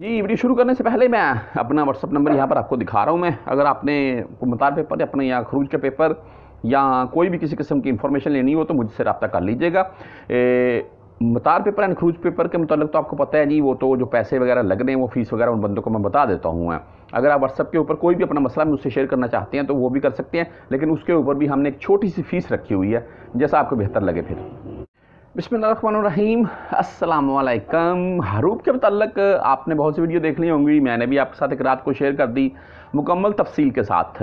जी video शुरू करने से पहले मैं अपना व्हाट्सअप नंबर यहाँ पर आपको दिखा रहा हूँ। मैं अगर आपने मुमतार पेपर या अपने यहाँ खरूज के पेपर या कोई भी किसी किस्म की इंफॉर्मेशन लेनी हो तो मुझसे रब्ता कर लीजिएगा। मुमतार पेपर एंड खरूज पेपर के मतलब तो आपको पता है जी, वो तो जो पैसे वगैरह लग रहे हैं वो फ़ीस वगैरह उन बंदों को मैं बता देता हूँ। अगर आप व्हाट्सअप के ऊपर कोई भी अपना मसला मुझसे शेयर करना चाहते हैं तो वो भी कर सकते हैं, लेकिन उसके ऊपर भी हमने एक छोटी सी फ़ीस रखी हुई है, जैसा आपको बेहतर लगे। फिर बिस्मिल्लाहिर्रहमानिर्रहीम, अस्सलाम वालेकुम। हरूब के मतलब आपने बहुत सी वीडियो देख ली होंगी, मैंने भी आपके साथ एक रात को शेयर कर दी मुकम्मल तफसील के साथ।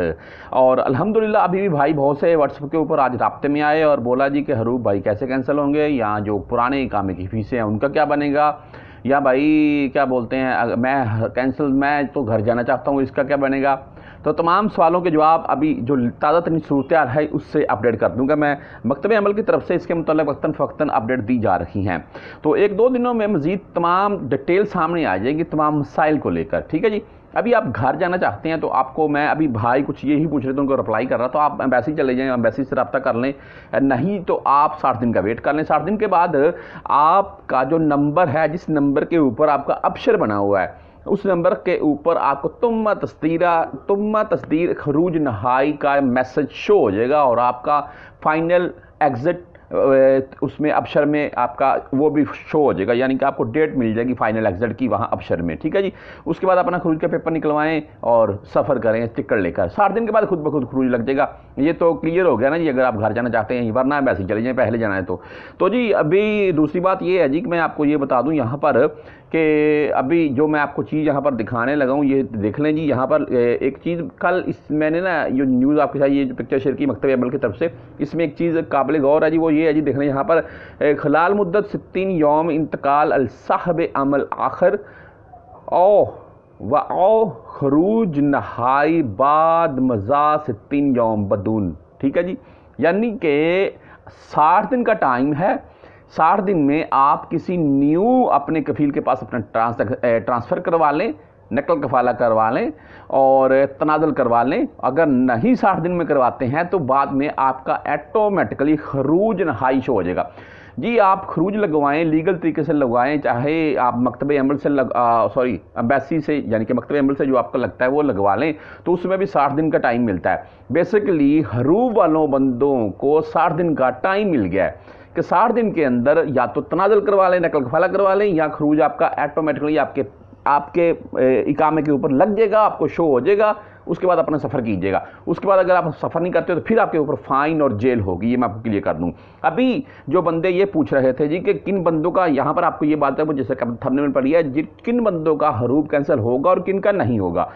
और अल्हम्दुलिल्लाह अभी भी भाई बहुत से व्हाट्सएप के ऊपर आज राब्ते में आए और बोला जी कि हरूब भाई कैसे कैंसिल होंगे, या जो पुराने इकामे की फ़ीसें हैं उनका क्या बनेगा, या भाई क्या बोलते हैं मैं तो घर जाना चाहता हूँ, इसका क्या बनेगा। तो तमाम सवालों के जवाब अभी जो ताज़ा तरीन सूरत है उससे अपडेट कर दूंगा मैं। मकतबे अमल की तरफ से इसके मतलब वक्तन फ़क्तन अपडेट दी जा रही हैं, तो एक दो दिनों में मज़ीद तमाम डिटेल सामने आ जाएगी तमाम मसाइल को लेकर। ठीक है जी, अभी आप घर जाना चाहते हैं तो आपको मैं अभी भाई कुछ यही पूछ रहे थे, उनको रिप्लाई कर रहा, तो आप एम्बेसी चले जाएँ, एम्बेसी से रब्ता कर लें, नहीं तो आप 60 दिन का वेट कर लें। 60 दिन के बाद आपका जो नंबर है, जिस नंबर के ऊपर आपका अबशर बना हुआ है, उस नंबर के ऊपर आपको तुम्मा तस्दीर खरूज नहाई का मैसेज शो हो जाएगा और आपका फाइनल एग्ज़िट उसमें अबशर में आपका वो भी शो हो जाएगा, यानी कि आपको डेट मिल जाएगी फाइनल एग्ज़िट की वहाँ अबशर में। ठीक है जी, उसके बाद अपना खरूज का पेपर निकलवाएं और सफ़र करें टिकट लेकर। 60 दिन के बाद खुद ब खुद खरूज लग जाएगा। ये तो क्लियर हो गया ना जी, अगर आप घर जाना चाहते हैं, वरना वैसे चले जाएँ, पहले जाना है तो जी। अभी दूसरी बात ये है जी कि मैं आपको ये बता दूँ यहाँ पर कि अभी जो मैं आपको चीज़ यहाँ पर दिखाने लगा हूँ, ये देख लें जी। यहाँ पर एक चीज़ कल मैंने ना ये न्यूज़ आपके साथ ये पिक्चर शेयर की मकतब अमल की तरफ से, इसमें एक चीज़ काबिल गौर है जी, वो ये है जी, देख लें यहाँ पर खलाल मुद्दत 60 यौम इंतकाल अल साहब अमल आखिर ओ खरूज नहाई बाद मज़ा 60 यौम बदून। ठीक है जी, यानी कि 60 दिन का टाइम है। 60 दिन में आप किसी न्यू अपने कफ़ील के पास अपना ट्रांसफ़र करवा लें, नकल कफ़ाला करवा लें और तनाज़ुल करवा लें। अगर नहीं 60 दिन में करवाते हैं तो बाद में आपका ऐटोमेटिकली खरूज नहाई शो हो जाएगा जी। आप खरूज लगवाएं, लीगल तरीके से लगवाएं, चाहे आप मकतबे अमल से एम्बेसी से, यानी कि मकतबे अमल से जो आपको लगता है वो लगवा लें, तो उसमें भी 60 दिन का टाइम मिलता है। बेसिकली हरूब वालों बंदों को 60 दिन का टाइम मिल गया है कि 60 दिन के अंदर या तो तनाज़ुल करवा लें, नकल कफाला करवा लें, या खरूज आपका ऐटोमेटिकली आपके इकामे के ऊपर लग जाएगा, आपको शो हो जाएगा। उसके बाद अपना सफ़र कीजिएगा। उसके बाद अगर आप सफ़र नहीं करते हो तो फिर आपके ऊपर फ़ाइन और जेल होगी, ये मैं आपको क्लियर कर दूँ। अभी जो बंदे ये पूछ रहे थे जी कि किन बंदों का, यहाँ पर आपको ये बात है वो जैसे थंबनेल में पड़ी है जी, किन बंदों का हरूब कैंसिल होगा और किन का नहीं होगा।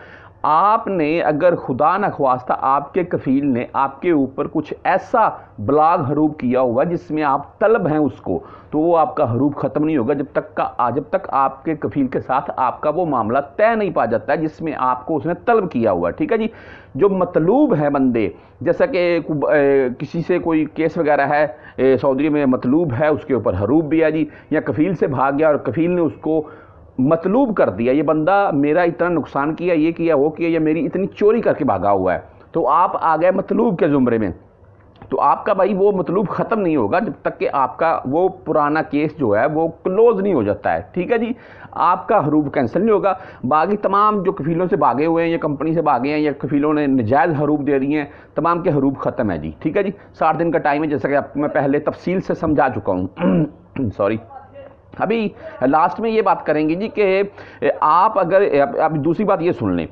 आपने अगर खुदा न ख्वास्ता आपके कफ़ील ने आपके ऊपर कुछ ऐसा ब्लाग हरूब किया हुआ जिसमें आप तलब हैं उसको, तो वो आपका हरूब ख़त्म नहीं होगा जब तक आपके कफ़ील के साथ आपका वो मामला तय नहीं पा जाता है जिसमें आपको उसने तलब किया हुआ। ठीक है जी, जो मतलूब है बंदे, जैसा कि किसी से कोई केस वगैरह है, सऊदी में मतलूब है उसके ऊपर हरूब भी है जी, या कफ़ील से भाग गया और कफ़ील ने उसको मतलूब कर दिया, ये बंदा मेरा इतना नुकसान किया, ये किया, वो किया, या मेरी इतनी चोरी करके भागा हुआ है, तो आप आ गए मतलूब के ज़ुमरे में, तो आपका भाई वो मतलूब ख़त्म नहीं होगा जब तक कि आपका वो पुराना केस जो है वो क्लोज़ नहीं हो जाता है। ठीक है जी, आपका हरूब कैंसिल नहीं होगा। बाकी तमाम जो कफ़ीलों से भागे हुए हैं या कंपनी से भागे हैं या कफ़ीलों ने नजायज़ हरूब दे दिए हैं, तमाम के हरूब ख़त्म है जी। ठीक है जी, 60 दिन का टाइम है, जैसा कि आपको मैं पहले तफसील से समझा चुका हूँ। सॉरी, अभी लास्ट में ये बात करेंगे जी कि आप अगर, अभी दूसरी बात ये सुन लें,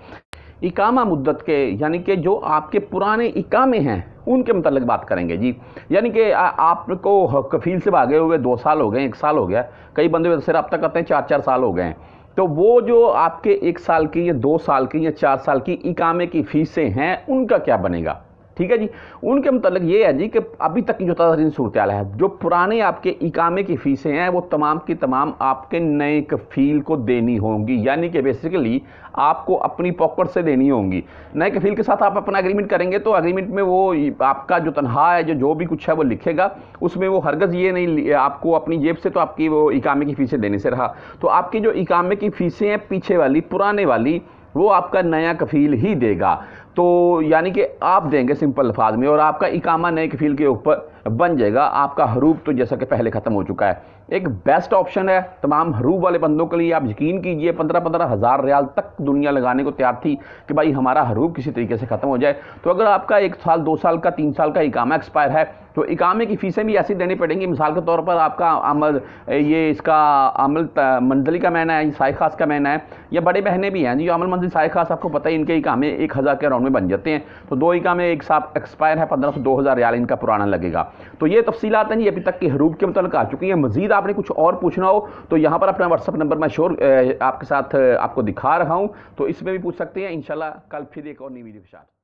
इकामा मुद्दत के, यानी कि जो आपके पुराने इकामे हैं उनके मतलब बात करेंगे जी। यानी कि आपको कफ़ील से भागे हुए 2 साल हो गए, 1 साल हो गया, कई बंदे वैसे रब्ता करते हैं 4-4 साल हो गए हैं, तो वो जो आपके 1 साल की या 2 साल की या 4 साल की इकामे की फ़ीसें हैं उनका क्या बनेगा। ठीक है जी, उनके मतलब ये है जी कि अभी तक की जो ताज़ा सूरत हाल है, जो पुराने आपके इकामे की फ़ीसें हैं वो तमाम की तमाम आपके नए कफ़ील को देनी होंगी, यानी कि बेसिकली आपको अपनी पॉकेट से देनी होंगी। नए कफ़ील के साथ आप अपना एग्रीमेंट करेंगे तो एग्रीमेंट में वो आपका जो तनख्वाह है, जो भी कुछ है वो लिखेगा, उसमें वो हरगज़ ये नहीं आपको अपनी जेब से तो आपकी वो इकामे की फ़ीसें देने से रहा, तो आपकी जो इकामे की फ़ीसें हैं पीछे वाली, पुराने वाली, वो आपका नया कफ़ील ही देगा, तो यानी कि आप देंगे सिंपल अल्फाज में, और आपका इकामा नए कफ़ील के ऊपर बन जाएगा। आपका हरूब तो जैसा कि पहले ख़त्म हो चुका है। एक बेस्ट ऑप्शन है तमाम हरूब वाले बंदों के लिए। आप यकीन कीजिए 15-15 हज़ार रियाल तक दुनिया लगाने को तैयार थी कि भाई हमारा हरूब किसी तरीके से ख़त्म हो जाए। तो अगर आपका 1 साल 2 साल का 3 साल का इकामा एक्सपायर है तो इकामे की फ़ीसें भी ऐसी देनी पड़ेंगी। मिसाल के तौर पर आपका आमद ये इसका आमल मंजिली का महीना है, साय खास का महीना है, या बड़े महीने भी हैं जी। आमल मंजिल साय खास आपको पता ही, इनके इकामे 1000 के अराउंड में बन जाते हैं। तो 2 इकामे एक साथ एक्सपायर है, 1500-2000 रियाल इनका पुराना लगेगा। तो ये तफसीलात हैं जी अभी तक की हरूब के मतलब आ चुकी है। मज़ीद आपने कुछ और पूछना हो तो यहाँ पर अपना व्हाट्सअप नंबर मैं श्योर आपके साथ आपको दिखा रहा हूँ, तो इसमें भी पूछ सकते हैं। इंशाल्लाह कल फिर एक और नई वीडियो के साथ।